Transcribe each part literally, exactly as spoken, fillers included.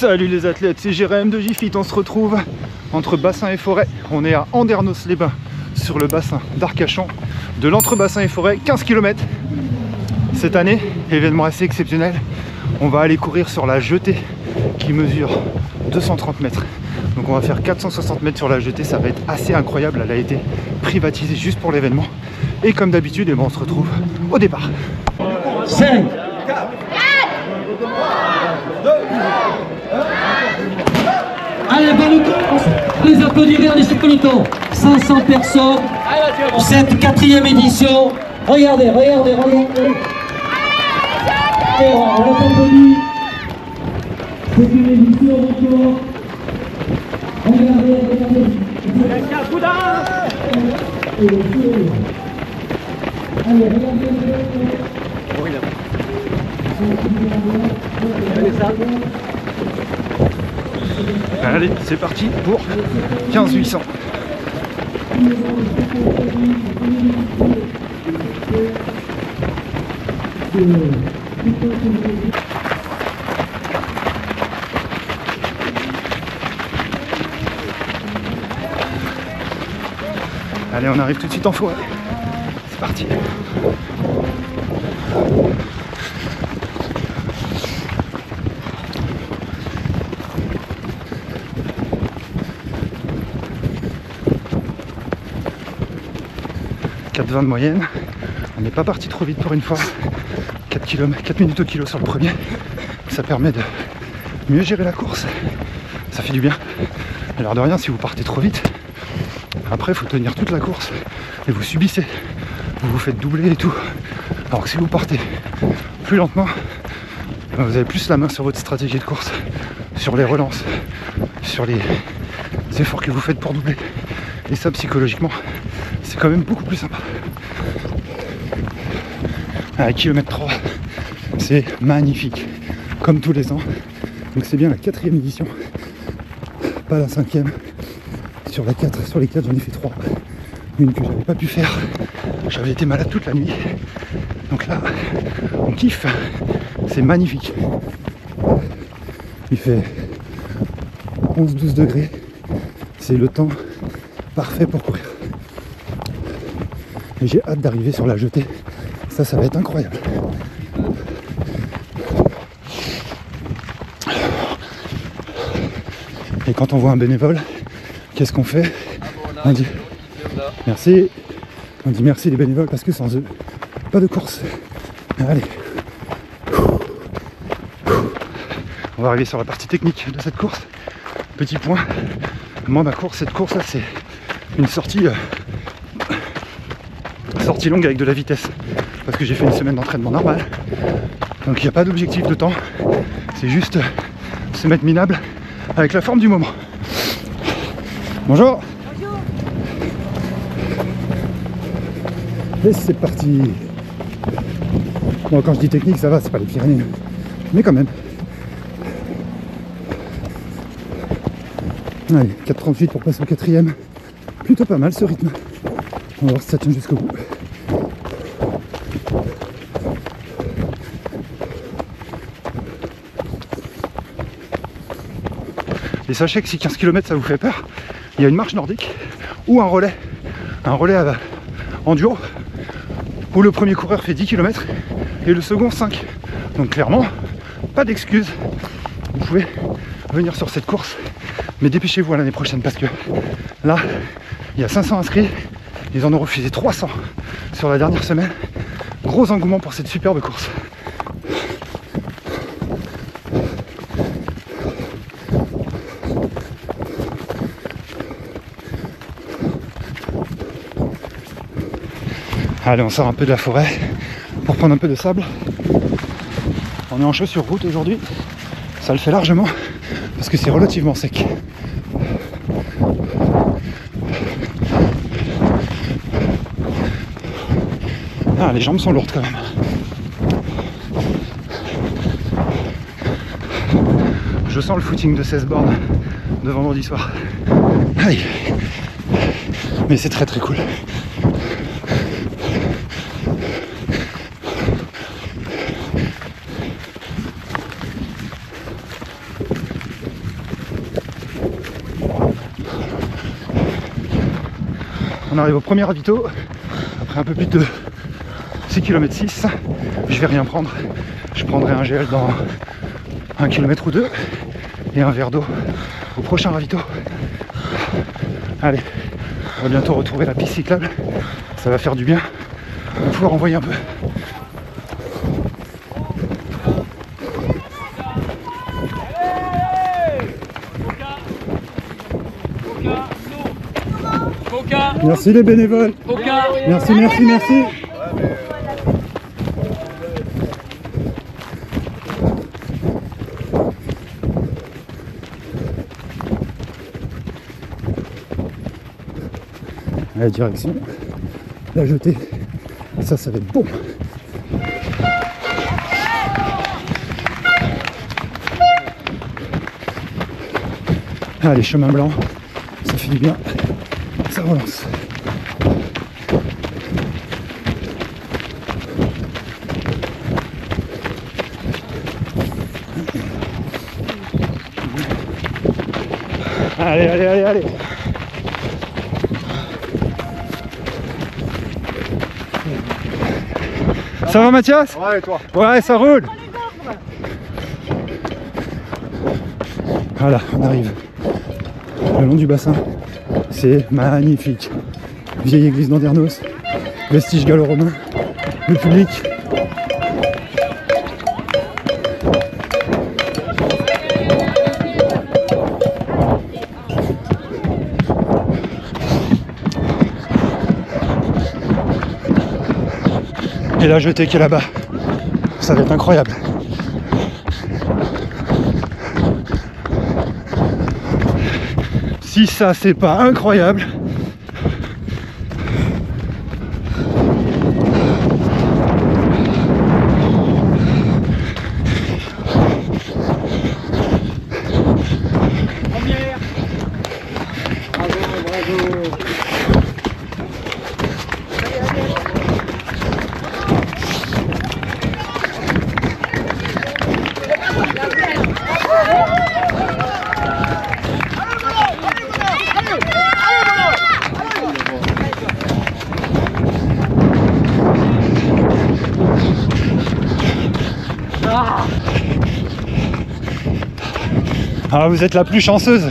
Salut les athlètes, c'est Jérémy de Gifit, on se retrouve entre bassin et forêt. On est à Andernos-les-Bains sur le bassin d'Arcachon, de l'entre-bassin et forêt, quinze kilomètres. Cette année, événement assez exceptionnel, on va aller courir sur la jetée qui mesure deux cent trente mètres. Donc on va faire quatre cent soixante mètres sur la jetée, ça va être assez incroyable, elle a été privatisée juste pour l'événement. Et comme d'habitude, eh ben, on se retrouve au départ. Allez, peloton, les applaudissements de ce peloton. cinq cents personnes, cette quatrième édition. Regardez, regardez, regardez. On l'a applaudi. C'est une édition record. Regardez, regardez. Allez, regardez. Allez, c'est parti pour quinze huit cents. Allez, on arrive tout de suite en forêt. C'est parti. quatre vingt de moyenne, on n'est pas parti trop vite pour une fois, quatre, kilomètres, quatre minutes au kilo sur le premier, ça permet de mieux gérer la course, ça fait du bien. A l'air de rien, si vous partez trop vite, après il faut tenir toute la course et vous subissez, vous vous faites doubler et tout, alors que si vous partez plus lentement, vous avez plus la main sur votre stratégie de course, sur les relances, sur les efforts que vous faites pour doubler, et ça psychologiquement, c'est quand même beaucoup plus sympa. À kilomètre trois, c'est magnifique, comme tous les ans. Donc c'est bien la quatrième édition, pas la cinquième. Sur la quatre, sur les quatre, j'en ai fait trois. Une que j'avais pas pu faire, j'avais été malade toute la nuit. Donc là, on kiffe, c'est magnifique. Il fait onze douze degrés, c'est le temps parfait pour courir. J'ai hâte d'arriver sur la jetée, ça, ça va être incroyable. Et quand on voit un bénévole, qu'est-ce qu'on fait? On dit merci, on dit merci les bénévoles parce que sans eux, pas de course. Allez, on va arriver sur la partie technique de cette course. Petit point, moi ma course, cette course là, c'est une sortie... Euh, sortie longue avec de la vitesse parce que j'ai fait une semaine d'entraînement normal, donc il n'y a pas d'objectif de temps, c'est juste se mettre minable avec la forme du moment. Bonjour, bonjour. Et c'est parti. Bon, quand je dis technique, ça va, c'est pas les Pyrénées, mais quand même. Allez, quatre trente-huit pour passer au quatrième, plutôt pas mal ce rythme, on va voir si ça tient jusqu'au bout. Et sachez que si quinze kilomètres ça vous fait peur, il y a une marche nordique ou un relais, un relais à enduro où le premier coureur fait dix kilomètres et le second cinq. Donc clairement, pas d'excuse, vous pouvez venir sur cette course, mais dépêchez-vous à l'année prochaine parce que là, il y a cinq cents inscrits, ils en ont refusé trois cents sur la dernière semaine. Gros engouement pour cette superbe course. Allez, on sort un peu de la forêt pour prendre un peu de sable. On est en chaussures route aujourd'hui. Ça le fait largement parce que c'est relativement sec. Ah, les jambes sont lourdes quand même. Je sens le footing de seize bornes de vendredi soir. Allez. Mais c'est très très cool. On arrive au premier ravito, après un peu plus de six virgule six kilomètres. Je vais rien prendre, je prendrai un gel dans un kilomètre ou deux et un verre d'eau au prochain ravito. Allez, on va bientôt retrouver la piste cyclable, ça va faire du bien, on va pouvoir envoyer un peu. Merci les bénévoles. Merci, merci, merci. La direction, la jetée, et ça, ça va être bon. Allez, chemin blanc, ça fait du bien. Ça relance. Allez, allez, allez, allez. Ça va Mathias? Ouais, et toi? Ouais, ça roule. Voilà, on arrive le long du bassin. C'est magnifique. Vieille église d'Andernos, vestige gallo-romain, le public. Et la jetée qui est là-bas, ça va être incroyable. Si ça c'est pas incroyable. Première. Bravo, bravo. Ah, vous êtes la plus chanceuse.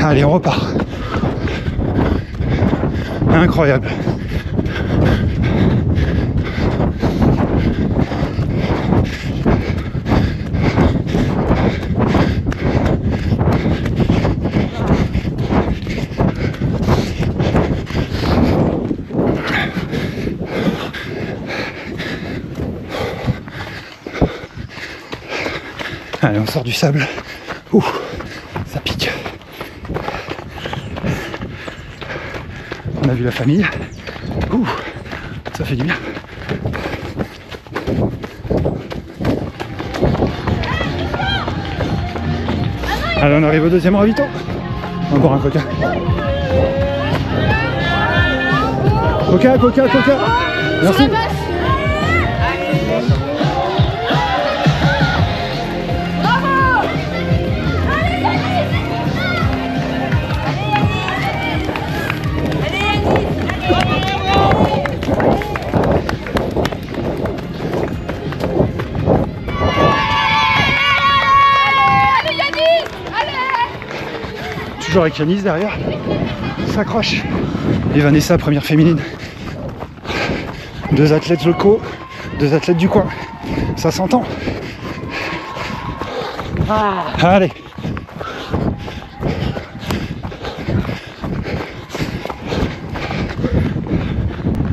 Allez, on repart. Incroyable. Allez, on sort du sable. Ouh, ça pique. On a vu la famille. Ouh, ça fait du bien. Allez, on arrive au deuxième ravito. Encore un coca. Coca, coca, coca. Merci. Toujours avec Yanis derrière, s'accroche. Et Vanessa, première féminine. Deux athlètes locaux, deux athlètes du coin. Ça s'entend. Ah. Allez.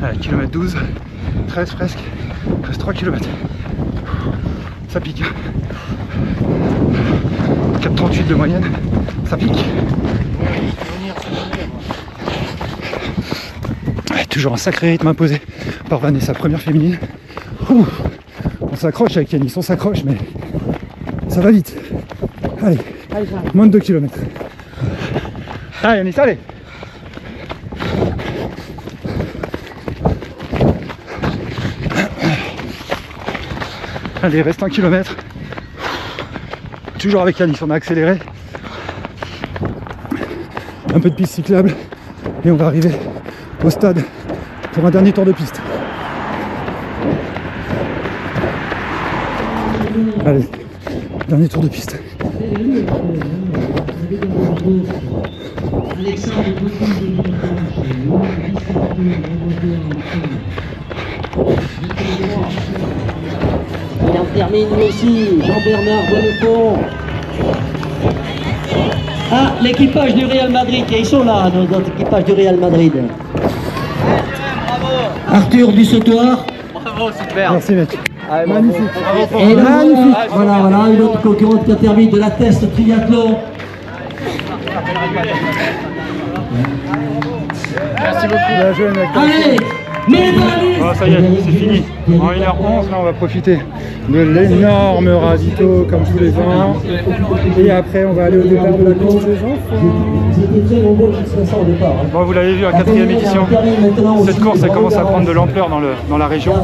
Allez, kilomètre douze, treize presque, presque trois kilomètres. Ça pique. quatre virgule trente-huit de moyenne, ça pique. Ouais, toujours un sacré rythme imposé par Vanessa, première féminine. Ouh, on s'accroche avec Yanis, on s'accroche, mais ça va vite. Allez, allez moins de deux kilomètres. Allez Yanis, allez. Allez, reste un kilomètre. toujours avec Yanis, on a accéléré. Un peu de piste cyclable et on va arriver au stade pour un dernier tour de piste. Allez, dernier tour de piste. Et on termine aussi Jean-Bernard Bonneton. Ah, l'équipage du Real Madrid, ils sont là, notre équipage du Real Madrid. Arthur du Sautoir. Bravo, super. Merci mec. Ah, magnifique. Bravo, et bravo, magnifique. Ah, voilà, voilà, une autre concurrente qui a terminé de la test triathlon. Merci beaucoup. Joué, mec. Allez, mais bon, ça y est, c'est fini. En une heure onze, là, on va profiter de l'énorme radito comme tous les ans. Et après, on va aller au départ de la course des enfants. Bon, vous l'avez vu, à quatrième édition, cette course, elle commence à prendre de l'ampleur dans, dans la région.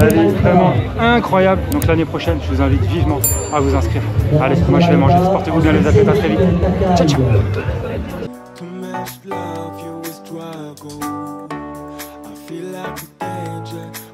Elle est vraiment incroyable. Donc l'année prochaine, je vous invite vivement à vous inscrire. Allez, moi je vais manger. Portez-vous bien les athlètes, à très vite. Ciao, ciao. Feel like a danger.